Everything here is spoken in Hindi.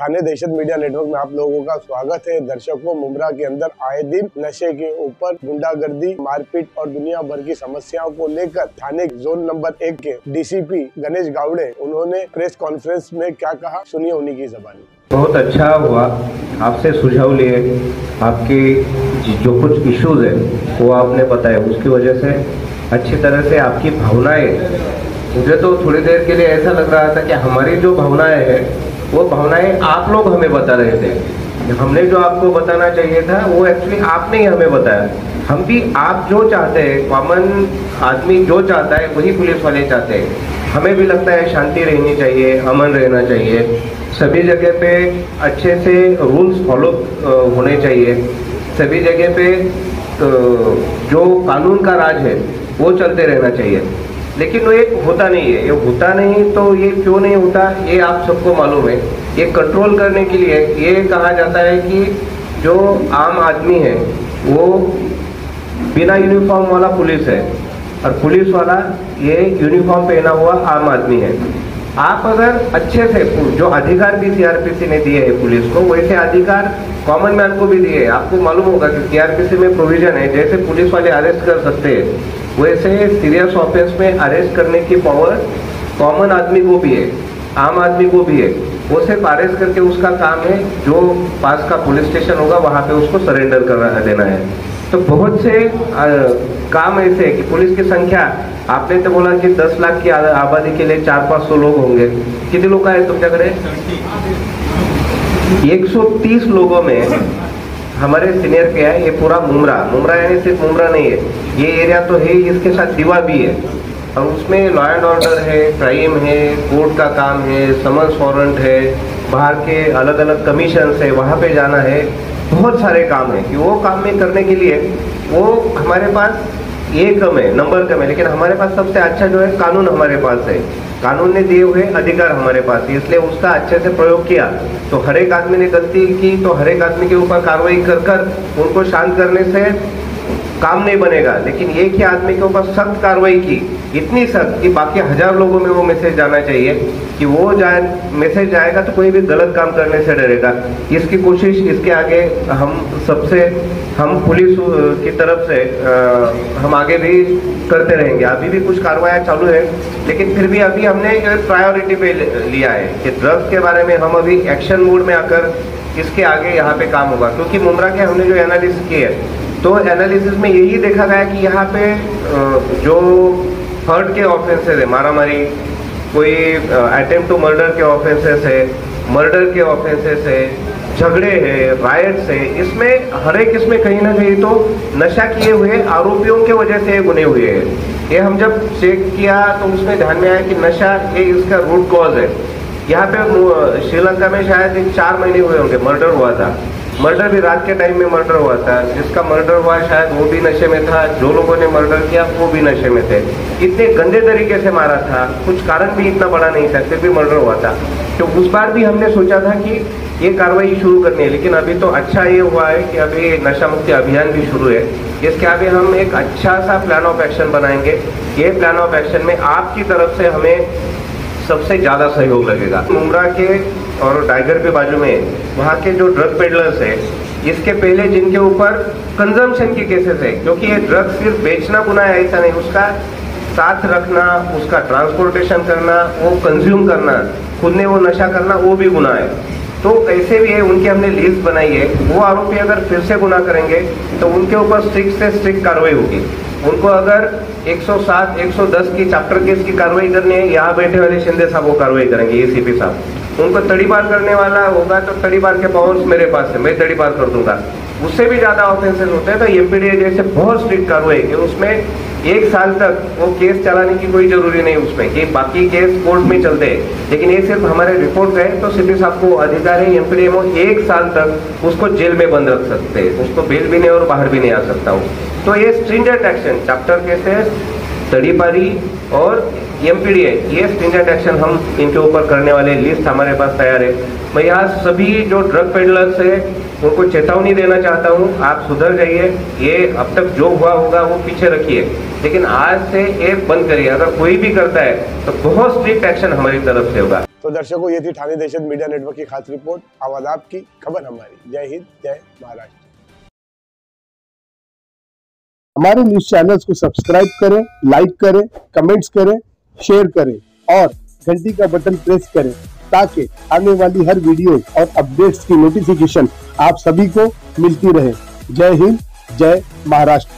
ठाणे दहशत मीडिया नेटवर्क में आप लोगों का स्वागत है। दर्शकों, मुंब्रा के अंदर आए दिन नशे के ऊपर गुंडागर्दी, मारपीट और दुनिया भर की समस्याओं को लेकर ठाणे जोन नंबर 1 के DCP गणेश गावड़े, उन्होंने प्रेस कॉन्फ्रेंस में क्या कहा, सुनिए उन्हीं की जबानी। बहुत अच्छा हुआ आपसे सुझाव लिए, आपके जो कुछ इश्यूज है वो आपने बताया, उसकी वजह से अच्छी तरह से आपकी भावनाएं, मुझे तो थोड़ी देर के लिए ऐसा लग रहा था कि हमारी जो भावनाएं है वो भावनाएं आप लोग हमें बता रहे थे, हमने जो आपको बताना चाहिए था वो एक्चुअली आपने ही हमें बताया। हम भी आप जो चाहते हैं, कॉमन आदमी जो चाहता है वही पुलिस वाले चाहते हैं। हमें भी लगता है शांति रहनी चाहिए, अमन रहना चाहिए, सभी जगह पे अच्छे से रूल्स फॉलो होने चाहिए, सभी जगह पे जो कानून का राज है वो चलते रहना चाहिए। लेकिन वो एक होता नहीं है, ये होता नहीं तो ये क्यों नहीं होता, ये आप सबको मालूम है। ये कंट्रोल करने के लिए ये कहा जाता है कि जो आम आदमी है वो बिना यूनिफॉर्म वाला पुलिस है और पुलिस वाला ये यूनिफॉर्म पहना हुआ आम आदमी है। आप अगर अच्छे से जो अधिकार भी CRPC ने दिए है पुलिस को, वैसे अधिकार कॉमन मैन को भी दिए। आपको मालूम होगा कि CRPC में प्रोविजन है, जैसे पुलिस वाले अरेस्ट कर सकते हैं वैसे सीरियस ऑफेंस में अरेस्ट करने की पावर कॉमन आदमी को भी है, आम आदमी को भी है। वो सिर्फ अरेस्ट करके उसका काम है, जो पास का पुलिस स्टेशन होगा वहाँ पे उसको सरेंडर कर देना है। तो बहुत से काम ऐसे है कि पुलिस की संख्या, आपने तो बोला कि 10 लाख की आबादी के लिए 400-500 लोग होंगे, कितने लोग आए तुम जगह 130 लोगों में हमारे सीनियर पे है। ये पूरा मुंब्रा यानी सिर्फ मुंब्रा नहीं है, ये एरिया तो है, इसके साथ दीवा भी है और उसमें लॉ एंड ऑर्डर है, क्राइम है, कोर्ट का काम है, समन्स वारंट है, बाहर के अलग अलग कमीशन है, वहाँ पे जाना है, बहुत सारे काम है। कि वो काम में करने के लिए वो हमारे पास ये कम है, नंबर कम है, लेकिन हमारे पास सबसे अच्छा जो है कानून हमारे पास है, कानून ने दिए हुए अधिकार हमारे पास, इसलिए उसका अच्छे से प्रयोग किया तो हर एक आदमी ने गलती की तो हर एक आदमी के ऊपर कार्रवाई कर उनको शांत करने से काम नहीं बनेगा। लेकिन एक ही आदमी के ऊपर सख्त कार्रवाई की, इतनी सख्त कि बाकी 1000 लोगों में वो मैसेज जाना चाहिए कि वो मैसेज जाएगा तो कोई भी गलत काम करने से डरेगा। इसकी कोशिश, इसके आगे हम पुलिस की तरफ से हम आगे भी करते रहेंगे। अभी भी कुछ कार्रवाइयाँ चालू है, लेकिन फिर भी अभी हमने प्रायोरिटी पे लिया है कि ड्रग्स के बारे में हम अभी एक्शन मोड में आकर इसके आगे यहाँ पे काम होगा। क्योंकि मुंब्रा के हमने जो एनालिसिस किए तो एनालिसिस में यही देखा गया कि यहाँ पे जो थर्ड के ऑफेंसेस है, मारामारी, कोई अटेम्प्ट टू मर्डर के ऑफेंसेस है, मर्डर के ऑफेंसेस है, झगड़े हैं, रायट्स है, इसमें हर एक इसमें कहीं ना कहीं तो नशा किए हुए आरोपियों के वजह से गुने हुए हैं। ये हम जब चेक किया तो उसमें ध्यान में आया कि नशा ये इसका रूट कॉज है। यहाँ पे श्रीलंका में शायद 4 महीने हुए होंगे मर्डर हुआ था, मर्डर भी रात के टाइम में मर्डर हुआ था, जिसका मर्डर हुआ शायद वो भी नशे में था, जो लोगों ने मर्डर किया वो भी नशे में थे। इतने गंदे तरीके से मारा था, कुछ कारण भी इतना बड़ा नहीं था, फिर भी मर्डर हुआ था। तो उस बार भी हमने सोचा था कि ये कार्रवाई शुरू करनी है, लेकिन अभी तो अच्छा ये हुआ है कि अभी नशा मुक्ति अभियान भी शुरू है, जिसके आगे हम एक अच्छा सा प्लान ऑफ एक्शन बनाएंगे। ये प्लान ऑफ एक्शन में आपकी तरफ से हमें सबसे ज़्यादा सहयोग लगेगा। मुंब्रा के और टाइगर के बाजू में वहाँ के जो ड्रग पेडलर्स है, इसके पहले जिनके ऊपर कंजम्पशन के केसेस है, क्योंकि ये ड्रग सिर्फ बेचना गुना है ऐसा नहीं, उसका साथ रखना, उसका ट्रांसपोर्टेशन करना, वो कंज्यूम करना, खुद ने वो नशा करना, वो भी गुना है। तो ऐसे भी है, उनकी हमने लिस्ट बनाई है, वो आरोपी अगर फिर से गुना करेंगे तो उनके ऊपर स्ट्रिक्ट से स्ट्रिक्ट कार्रवाई होगी। उनको अगर 107, 110 की चैप्टर केस की कार्रवाई करनी है, यहाँ बैठे वाले शिंदे साहब वो कार्रवाई करेंगे, ACP साहब। उनको तड़ीपार करने वाला होगा तो तड़ीपार के पावर्स मेरे पास है, मैं तड़ीपार कर दूंगा। उससे भी ज़्यादा ऑफेंसेस होते हैं तो MPDA जैसे बहुत स्ट्रिक्ट कार्रवाई है, उसमें 1 साल तक वो केस चलाने की कोई जरूरी नहीं उसमें कि बाकी केस कोर्ट में चलते हैं। लेकिन ये सिर्फ हमारे रिपोर्ट गए तो सीपी साहब को अधिकार है, MPDA वो 1 साल तक उसको जेल में बंद रख सकते हैं, उसको बेल भी नहीं और बाहर भी नहीं आ सकता वो। तो ये स्ट्रिंजेंट एक्शन, चैप्टर केसेस, तड़ीपारी और MPDA, ये स्ट्रिंजेंट एक्शन हम इनके ऊपर करने वाले, लिस्ट हमारे पास तैयार है। मैं यहाँ सभी जो ड्रग पेडलर्स है उनको चेतावनी देना चाहता हूँ, आप सुधर जाइए। ये अब तक जो हुआ होगा वो पीछे रखिए, लेकिन आज से ये बंद करिए। अगर कोई भी करता है तो बहुत स्ट्रिक्ट एक्शन हमारी तरफ से होगा। तो दर्शकों, ये थी ठाणे दहशत मीडिया नेटवर्क की खास रिपोर्ट। आवाज आपकी, खबर हमारी। जय हिंद, जय महाराष्ट्र। हमारे न्यूज चैनल्स को सब्सक्राइब करें, लाइक करें, कमेंट्स करें, शेयर करें और घंटी का बटन प्रेस करें ताकि आने वाली हर वीडियो और अपडेट्स की नोटिफिकेशन आप सभी को मिलती रहे। जय हिंद, जय महाराष्ट्र।